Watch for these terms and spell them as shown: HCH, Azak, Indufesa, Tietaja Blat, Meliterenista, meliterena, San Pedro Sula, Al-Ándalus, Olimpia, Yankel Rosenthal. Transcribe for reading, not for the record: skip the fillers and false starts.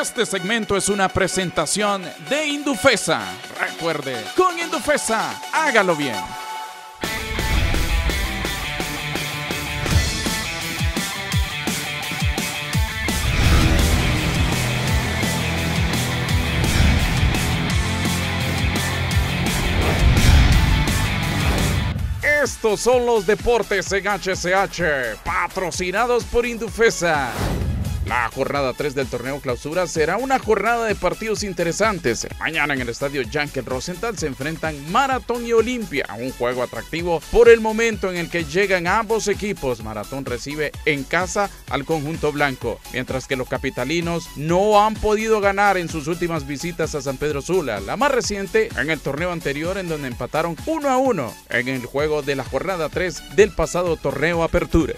Este segmento es una presentación de Indufesa. Recuerde, con Indufesa, hágalo bien. Estos son los deportes en HCH, patrocinados por Indufesa. La jornada 3 del torneo clausura será una jornada de partidos interesantes. Mañana en el estadio Yankel Rosenthal se enfrentan Marathón y Olimpia, un juego atractivo por el momento en el que llegan ambos equipos. Marathón recibe en casa al conjunto blanco, mientras que los capitalinos no han podido ganar en sus últimas visitas a San Pedro Sula, la más reciente en el torneo anterior en donde empataron 1-1 en el juego de la jornada 3 del pasado torneo Apertura.